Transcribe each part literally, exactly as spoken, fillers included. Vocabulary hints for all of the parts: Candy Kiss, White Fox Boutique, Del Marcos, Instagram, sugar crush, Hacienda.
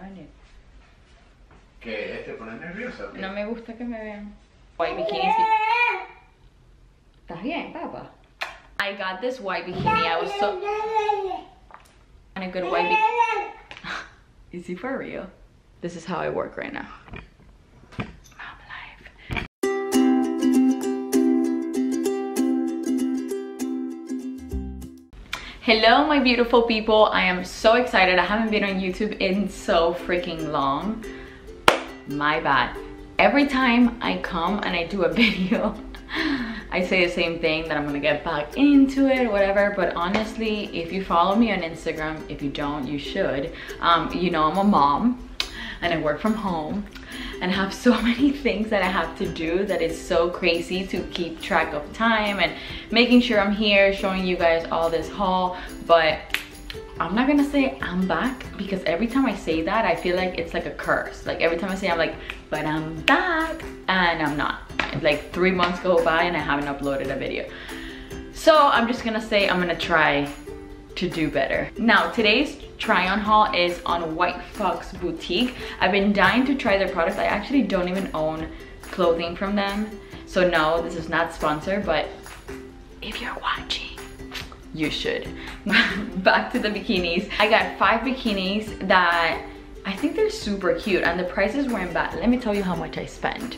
a venir. ¿Qué? ¿Te pones nerviosa? No me gusta que me vean. White bikini. ¿Estás bien, papá? I got this white bikini. I was so on a good white bikini. Is he for real? This is how I work right now. Hello my beautiful people, I am so excited. I haven't been on YouTube in so freaking long. My bad. Every time I come and I do a video, I say the same thing, that I'm gonna get back into it, whatever. But honestly, if you follow me on Instagram, if you don't, you should. Um, you know I'm a mom and I work from home and have so many things that I have to do that is so crazy to keep track of time and making sure I'm here showing you guys all this haul. But I'm not gonna say I'm back, because every time I say that I feel like it's like a curse. Like every time I say I'm like, but I'm back, and I'm not. Like three months go by and I haven't uploaded a video. So I'm just gonna say I'm gonna try to do better. Now today's try on haul is on White Fox Boutique. I've been dying to try their products. I actually don't even own clothing from them, so no, this is not sponsored, but if you're watching, you should. Back to the bikinis. I got five bikinis that I think they're super cute and the prices weren't bad. Let me tell you how much I spent.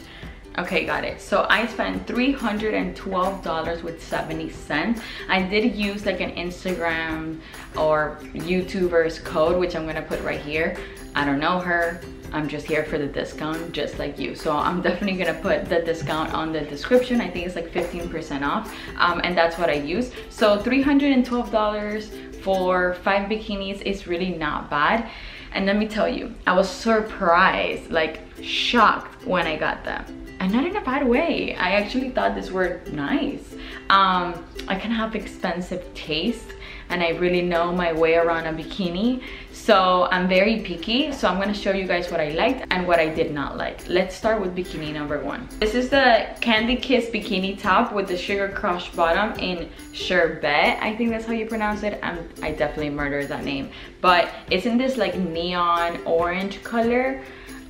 Okay, got it. So I spent three hundred twelve dollars and seventy cents. I did use like an Instagram or YouTuber's code, which I'm gonna put right here. I don't know her. I'm just here for the discount, just like you. So I'm definitely gonna put the discount on the description. I think it's like fifteen percent off, um, and that's what I used. So three hundred twelve dollars for five bikinis is really not bad. And let me tell you, I was surprised, like shocked when I got them. And not in a bad way. I actually thought this were nice. Um, I can have expensive taste and I really know my way around a bikini. So I'm very picky. So I'm gonna show you guys what I liked and what I did not like. Let's start with bikini number one. This is the Candy Kiss bikini top with the Sugar Crush bottom in Sherbet. I think that's how you pronounce it. I'm, I definitely murdered that name. But it's in this like neon orange color.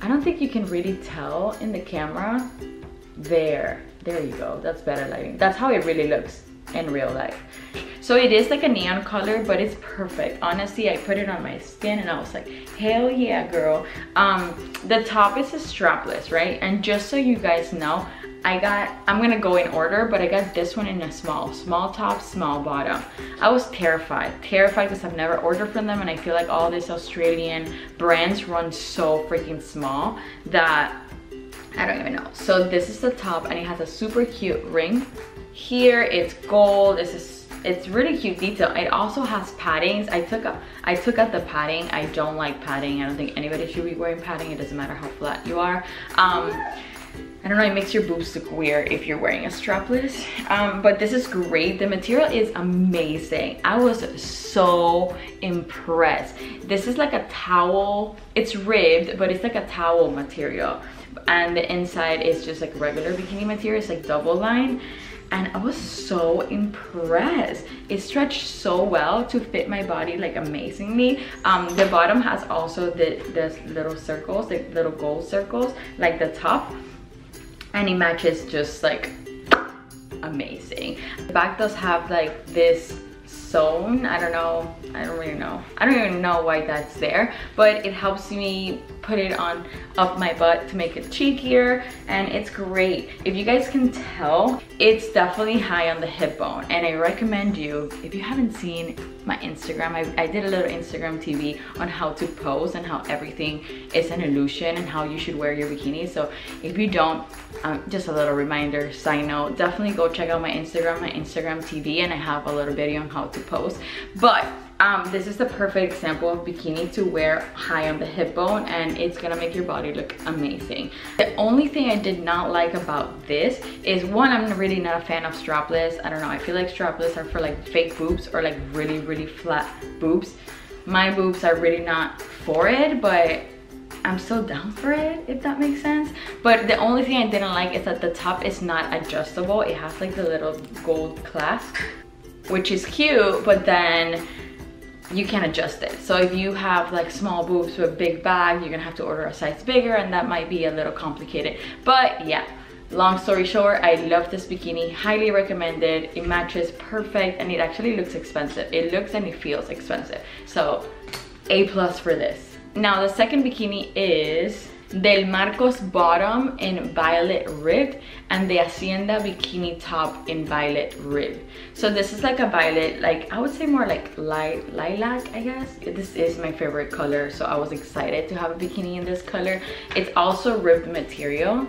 I don't think you can really tell in the camera. There, there you go, that's better lighting. That's how it really looks in real life. So it is like a neon color, but it's perfect. Honestly, I put it on my skin and I was like, hell yeah, girl. Um, the top is a strapless, right? And just so you guys know, I got, I'm gonna go in order, but I got this one in a small, small top, small bottom. I was terrified, terrified because I've never ordered from them and I feel like all these Australian brands run so freaking small that I don't even know. So this is the top and it has a super cute ring. Here it's gold, this is, it's really cute detail. It also has paddings. I took, a, I took out the padding. I don't like padding. I don't think anybody should be wearing padding. It doesn't matter how flat you are. Um, I don't know, it makes your boobs look weird if you're wearing a strapless. Um, but this is great. The material is amazing. I was so impressed. This is like a towel. It's ribbed, but it's like a towel material. And the inside is just like regular bikini material. It's like double lined. And I was so impressed. It stretched so well to fit my body like amazingly. Um, the bottom has also the, the little circles, the little gold circles, like the top. And it matches just like amazing. The back does have like this sewn, I don't know, I don't really know. I don't even know why that's there, but it helps me put it on up my butt to make it cheekier, and it's great. If you guys can tell, it's definitely high on the hip bone, and I recommend you, if you haven't seen my Instagram, I, I did a little Instagram T V on how to pose and how everything is an illusion and how you should wear your bikini. So if you don't, um, just a little reminder, side note, definitely go check out my Instagram, my Instagram T V, and I have a little video on how to pose. But Um, this is the perfect example of bikini to wear high on the hip bone, and it's gonna make your body look amazing. The only thing I did not like about this is, one, I'm really not a fan of strapless. I don't know, I feel like strapless are for like fake boobs or like really, really flat boobs. My boobs are really not for it, but I'm still down for it, if that makes sense. But the only thing I didn't like is that the top is not adjustable. It has like the little gold clasp, which is cute, but then you can adjust it. So if you have like small boobs with a big bag, you're gonna have to order a size bigger, and that might be a little complicated. But yeah, long story short, I love this bikini, highly recommended. It matches perfect, and it actually looks expensive. It looks and it feels expensive. So A plus for this. Now the second bikini is Del Marcos bottom in violet rib and the Hacienda bikini top in violet rib. So this is like a violet, like I would say more like light lilac, I guess. This is my favorite color, so I was excited to have a bikini in this color. It's also ribbed material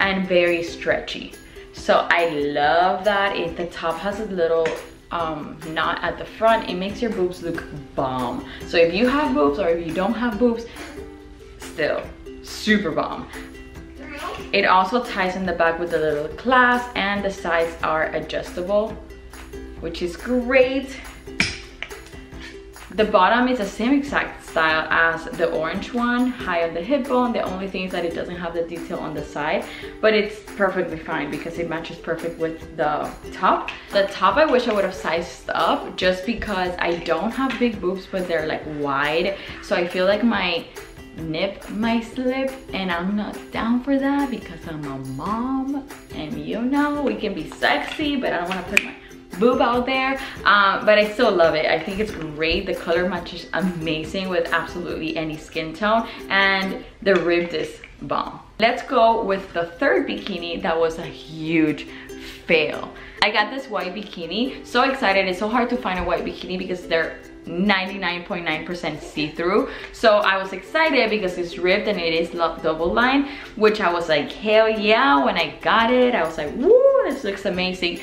and very stretchy, so I love that. It the top has a little um knot at the front. It makes your boobs look bomb. So if you have boobs or if you don't have boobs, still super bomb. It also ties in the back with a little clasp, and the sides are adjustable, which is great. The bottom is the same exact style as the orange one, high on the hip bone. The only thing is that it doesn't have the detail on the side, but it's perfectly fine because it matches perfect with the top. The top I wish I would have sized up, just because I don't have big boobs, but they're like wide, so I feel like my nip my slip, and I'm not down for that because I'm a mom, and you know we can be sexy, but I don't want to put my boob out there. Um, but I still love it. I think it's great. The color matches amazing with absolutely any skin tone, and the ribbed is bomb. Let's go with the third bikini that was a huge fail. I got this white bikini, so excited. It's so hard to find a white bikini because they're ninety-nine point nine percent see-through. So I was excited because it's ribbed and it is double lined, which I was like, hell yeah. When I got it, I was like, woo, this looks amazing.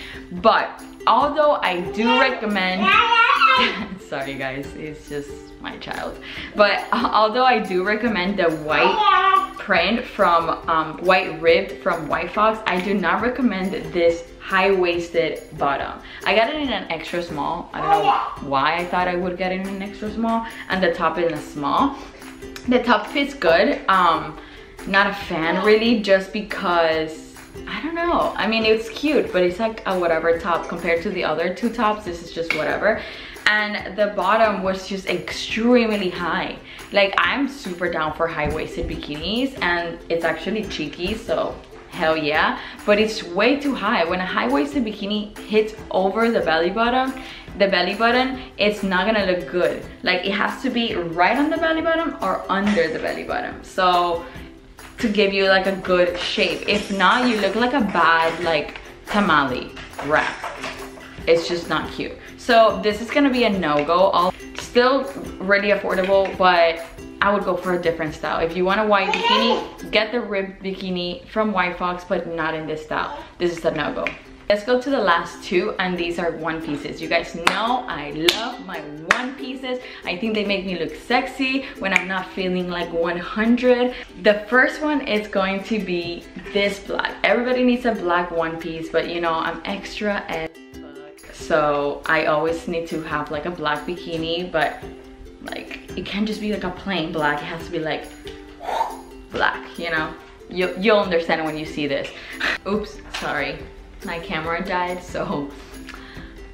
But although I do recommend, sorry guys, it's just my child. But although I do recommend the white print from um, white ribbed from White Fox, I do not recommend this high-waisted bottom. I got it in an extra small. I don't know why I thought I would get it in an extra small, and the top in a small. The top fits good. Um, not a fan really, just because I don't know. I mean, it's cute, but it's like a whatever top compared to the other two tops. This is just whatever. And the bottom was just extremely high. Like, I'm super down for high-waisted bikinis, and it's actually cheeky, so hell yeah. But it's way too high. When a high-waisted bikini hits over the belly button, the belly button, it's not gonna look good. Like, it has to be right on the belly button or under the belly button. So, to give you like a good shape. If not, you look like a bad, like, tamale wrap. It's just not cute. So this is gonna be a no-go. Still really affordable, but I would go for a different style. If you want a white bikini, get the ribbed bikini from White Fox, but not in this style. This is a no-go. Let's go to the last two, and these are one pieces. You guys know I love my one pieces. I think they make me look sexy when I'm not feeling like one hundred. The first one is going to be this black. Everybody needs a black one piece, but you know, I'm extra as fuck. So I always need to have like a black bikini, but like it can't just be like a plain black. It has to be like black, you know? You, you'll understand when you see this. Oops, sorry. My camera died, so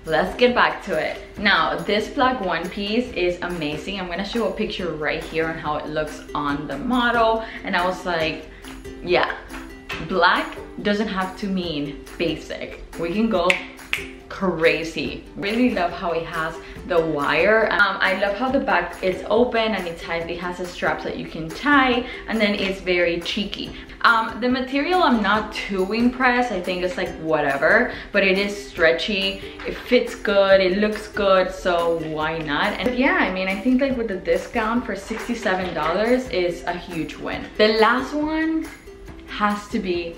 let's get back to it. Now this black one piece is amazing. I'm gonna show a picture right here on how it looks on the model. And I was like, yeah, black doesn't have to mean basic. We can go crazy. Really love how it has the wire. um, I love how the back is open and it's tied. It has a strap that you can tie, and then it's very cheeky. Um, the material, I'm not too impressed. I think it's like whatever, but it is stretchy, it fits good, it looks good, so why not? And yeah, I mean, I think like with the discount for sixty-seven dollars is a huge win. The last one has to be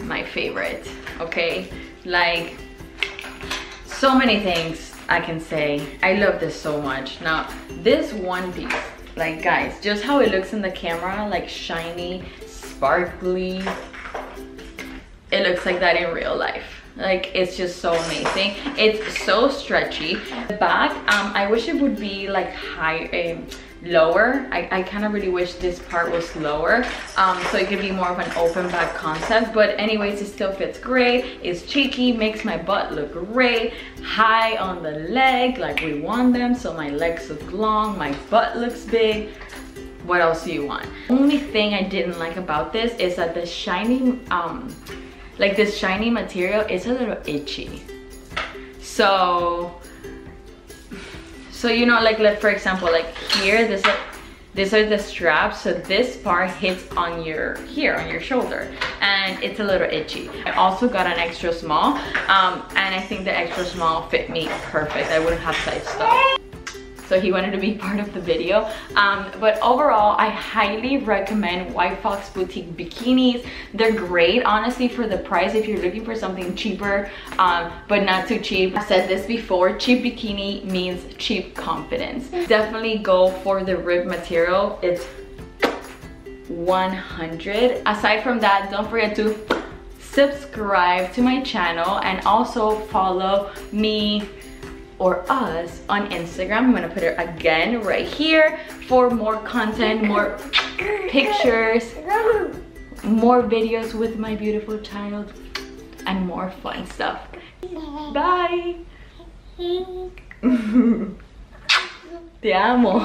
my favorite, okay? Like, so many things I can say. I love this so much. Now, this one piece, like guys, just how it looks in the camera, like shiny, sparkly. It looks like that in real life. Like, it's just so amazing. It's so stretchy. The back, um, I wish it would be like high, um, lower. I, I kind of really wish this part was lower, um, so it could be more of an open back concept. But anyways, it still fits great. It's cheeky, makes my butt look great. High on the leg, like we want them, so my legs look long, my butt looks big. What else do you want? Only thing I didn't like about this is that the shiny, um, like this shiny material is a little itchy. So, so you know, like, like for example, like here, this, like, these are the straps. So this part hits on your, here on your shoulder, and it's a little itchy. I also got an extra small, um, and I think the extra small fit me perfect. I wouldn't have size stuff. So he wanted to be part of the video. Um, but overall, I highly recommend White Fox Boutique bikinis. They're great, honestly, for the price if you're looking for something cheaper, um, but not too cheap. I've said this before, cheap bikini means cheap confidence. Definitely go for the rib material. It's one hundred. Aside from that, don't forget to subscribe to my channel and also follow me or us on Instagram. I'm gonna put it again right here for more content, more pictures, more videos with my beautiful child, and more fun stuff. Bye! Te amo!